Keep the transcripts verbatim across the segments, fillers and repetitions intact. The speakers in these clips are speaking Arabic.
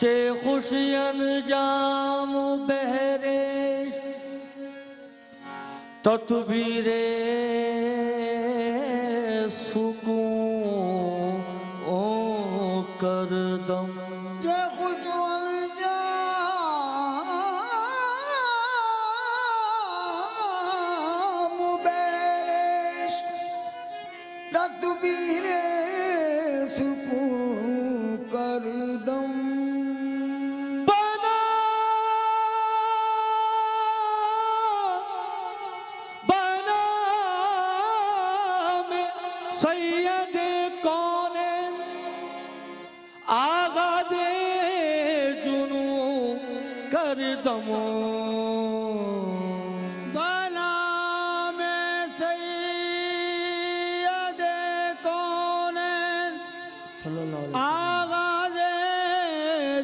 چه خوشی انجام و بهرش تطبیر سکون او کردم چه خوش انجام و بهرش تطبیر سکون کردم بنا میں سید کونین آغاز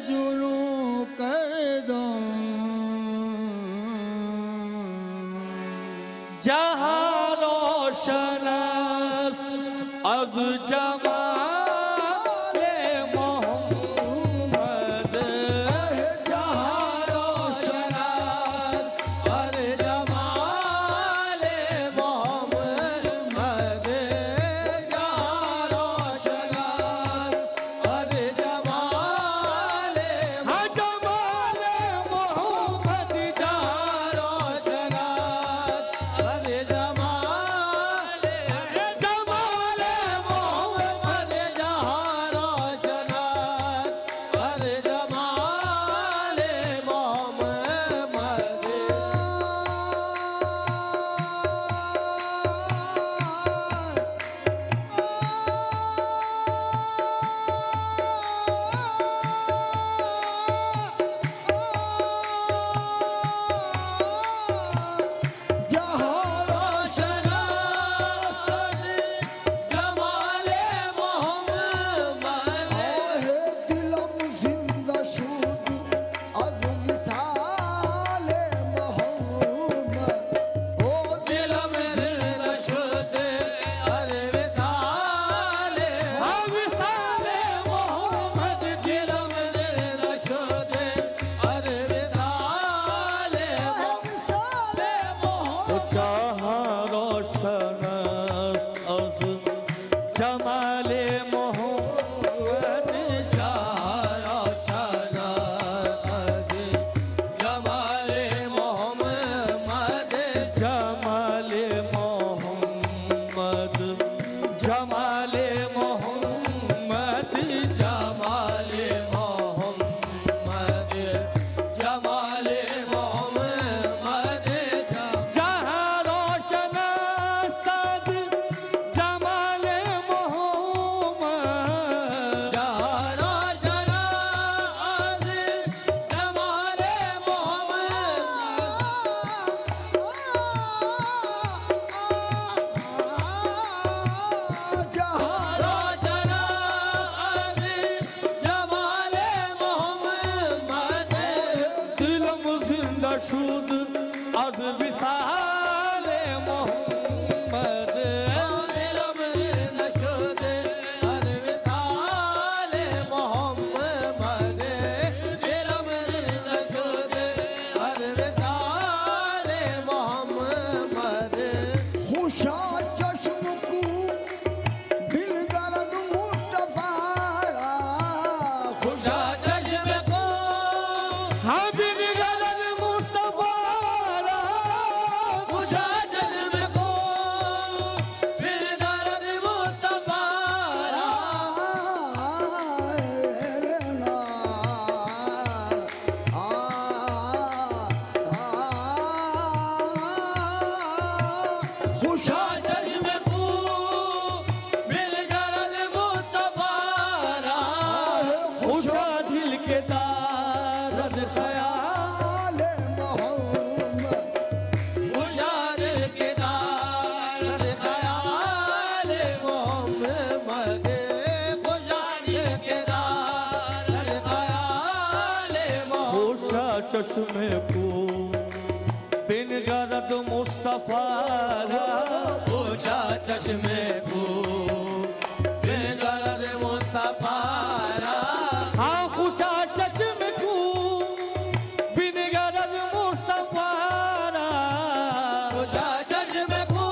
جنو کردم جہاں روشن است از جمال شاہ چشم کو بلغرد مصطفیٰ چشمے کو بن غرض مصطفیٰ را پوچھا چشمے کو بن غرض مصطفیٰ را ہاں خوشا چشمے کو بن غرض مصطفیٰ را خوشا چشمے کو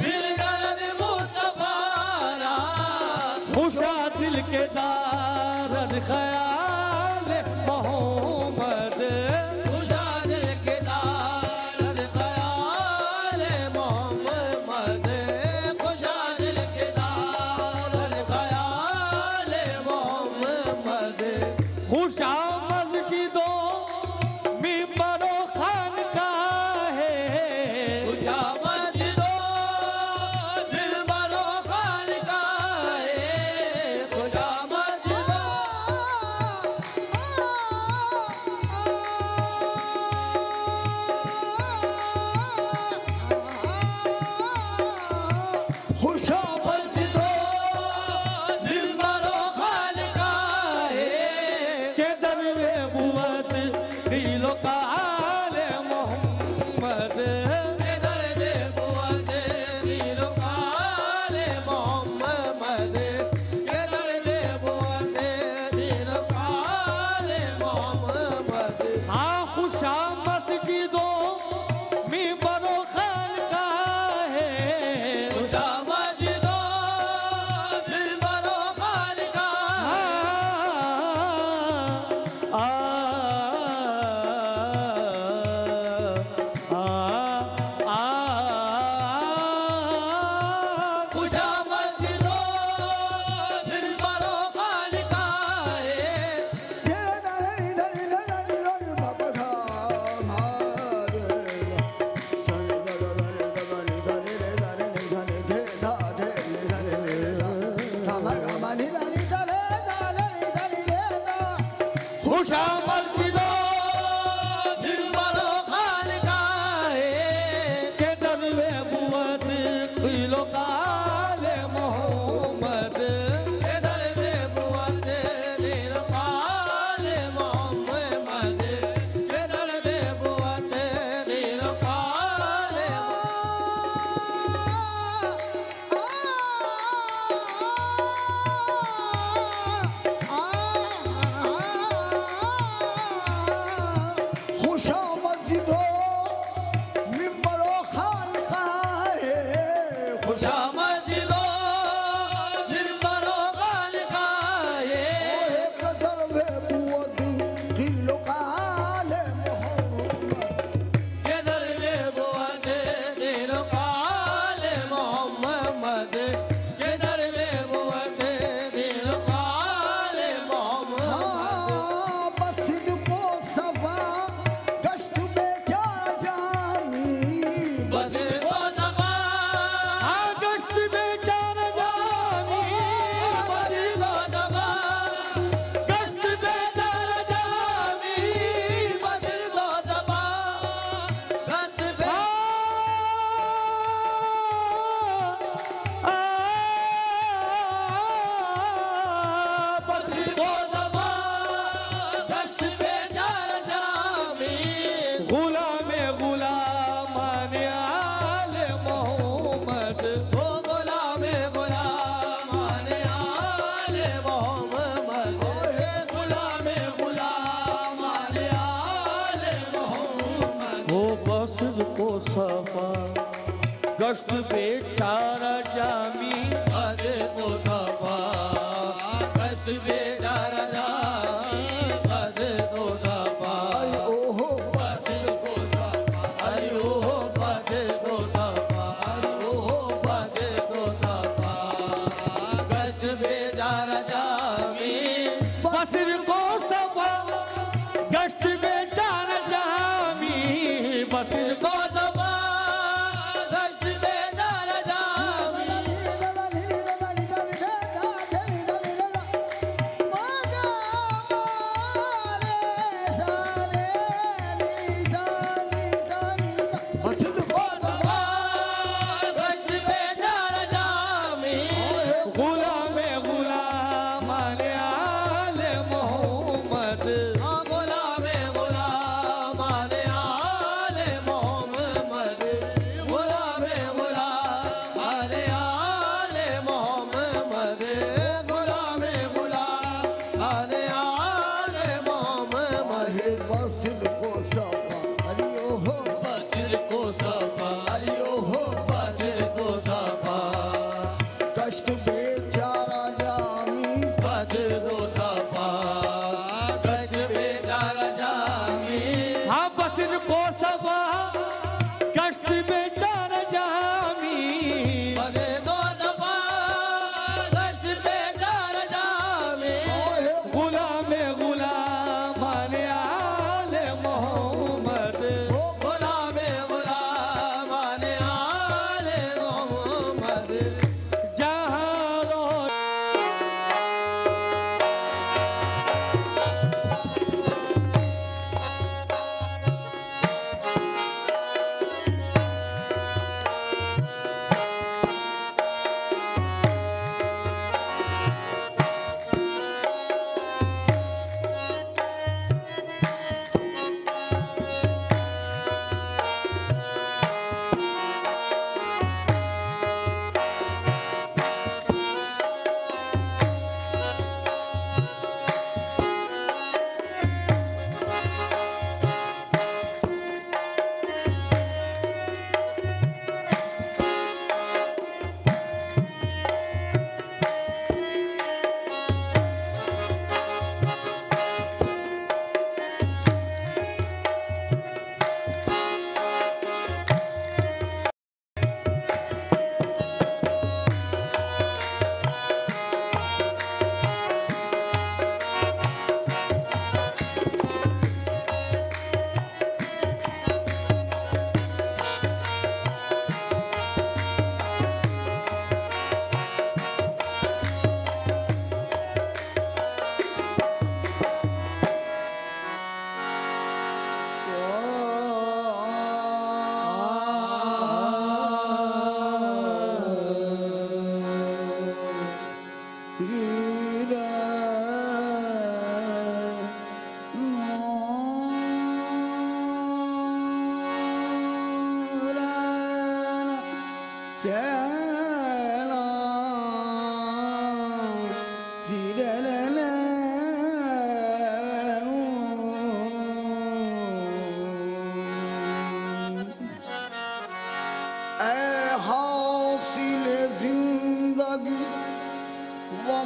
بن غرض مصطفیٰ را خوشا دل کے دارد خیال گشت بیچارہ جامی بزر کو صفا گشت بیچارہ جامی بزر کو صفا آئی اوہو بزر کو صفا آئی اوہو بزر کو صفا آئی اوہو بزر کو صفا گشت بیچارہ جامی بزر کو صفا گشت بیچارہ جامی بزر کو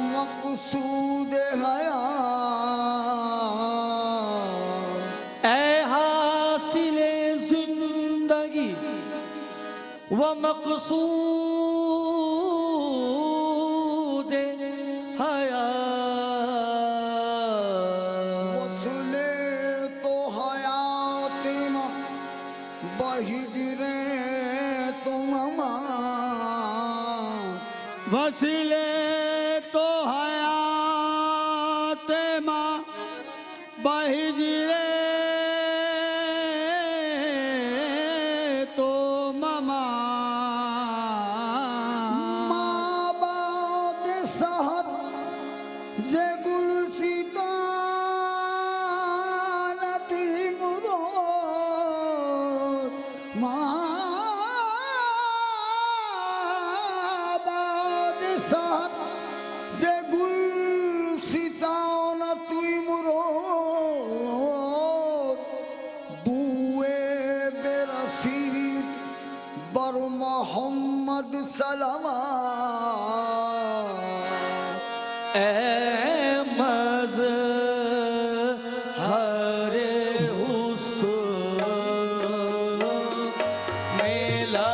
مقصود حیات اے حاصل زندگی و مقصود حیات وصل تو حیات ما بہجر تو مما وصل تو حیات ماں بہجرے تو مما ماں باد سحر سے گلستان تھی مراد ماں باد سحر ز گل ستان توی مروز بوئے برسید بر محمد سلامات اے مظہر حسن میلا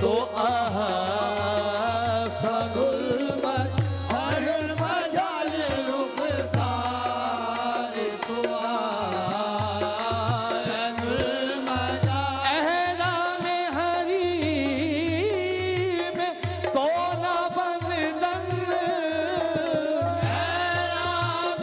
ضوءها فظلمت هل المجالل بصار ضوءها لن المدى أهلا مهريم طلب الذل أهلا مهريم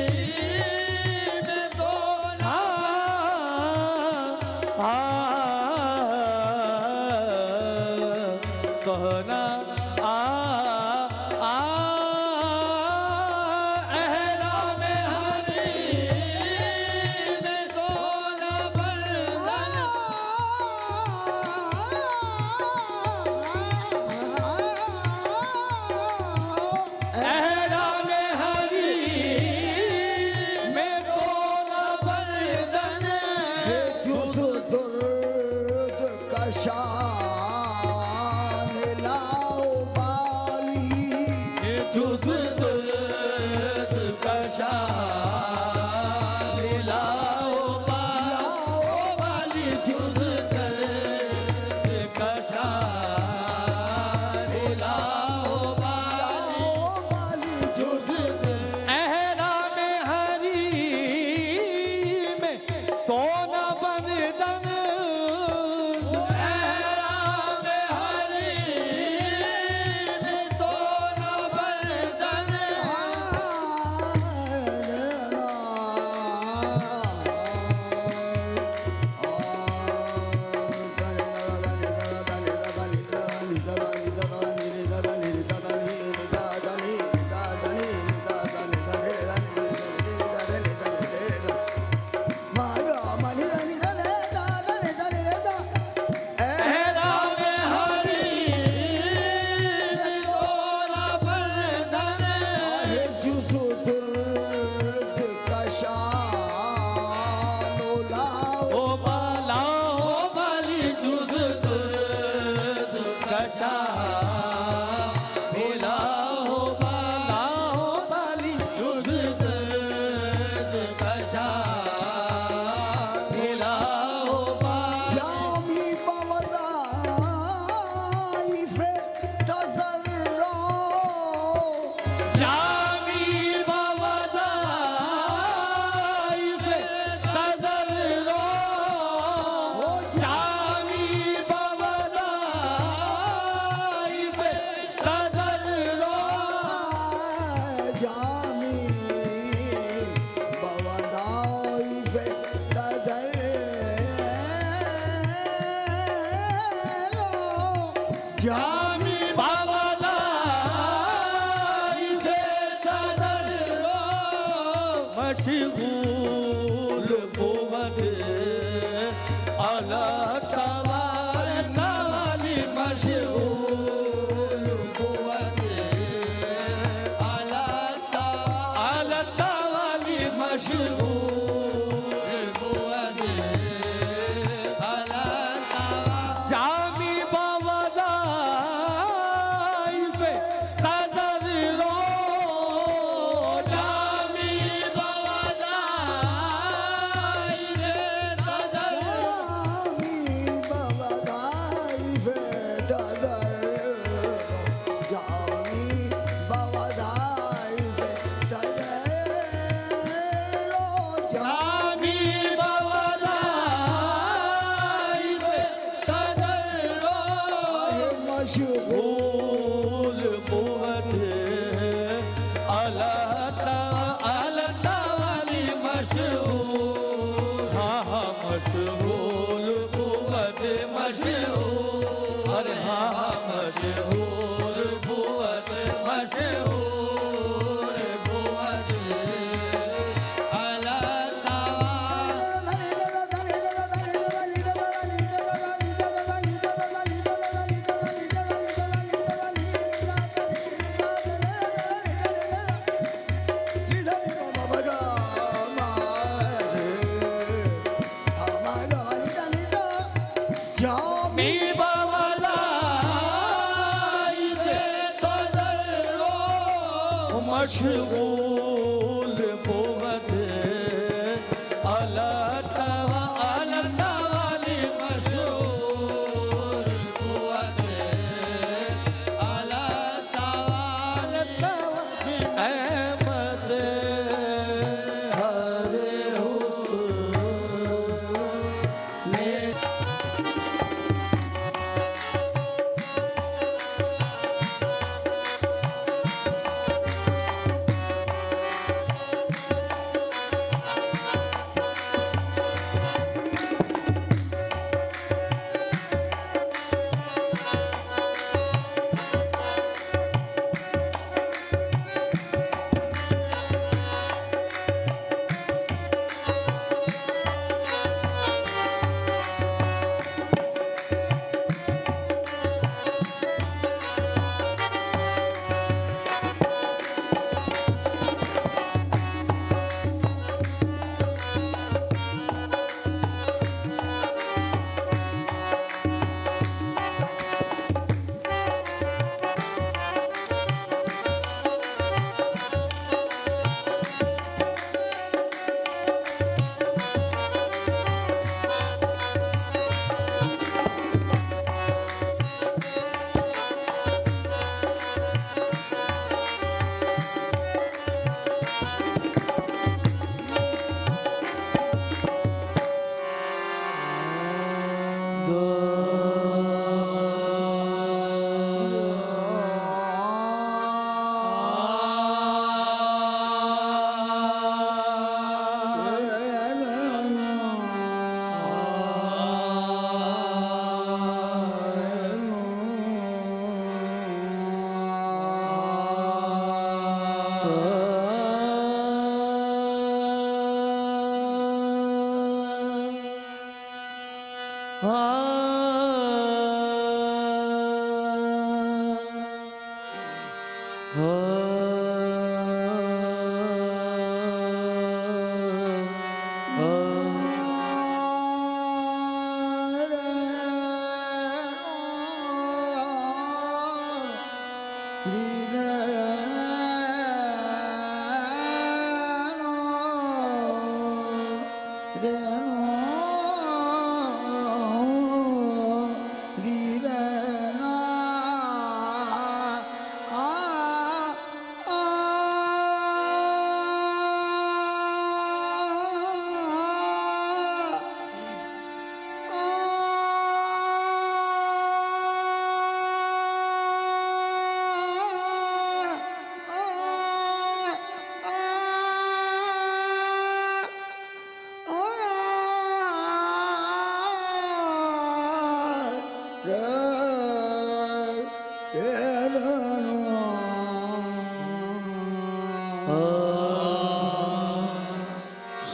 طلب ألا تولي مشهور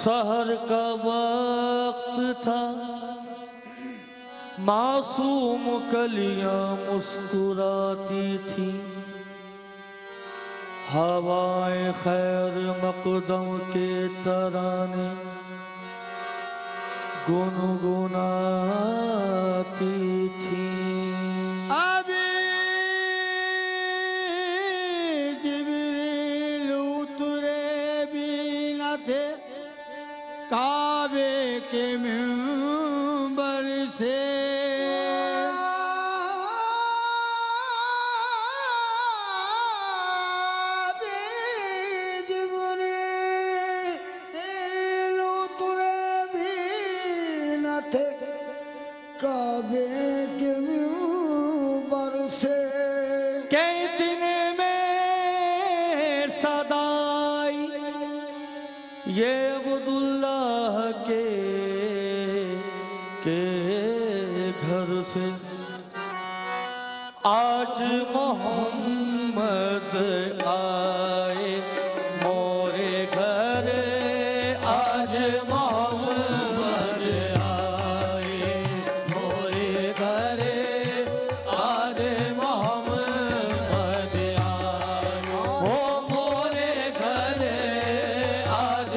سحر کا وقت تھا، معصوم کلیاں مسکراتی تھیں، ہوائیں خیر مقدم کے ترانے گنگناتی تھیں. کعبے کے منبر سے جبریل اترے بھی نہ تھے، کعبے کے منبر سے کہ اتنے میں صدائی یہ عبداللہ کے کے گھر سے آج محمد آئے مورے گھر، آج محمد آئے مورے گھر، آج محمد آئے وہ مورے گھر، آج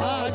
I'll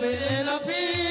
be in a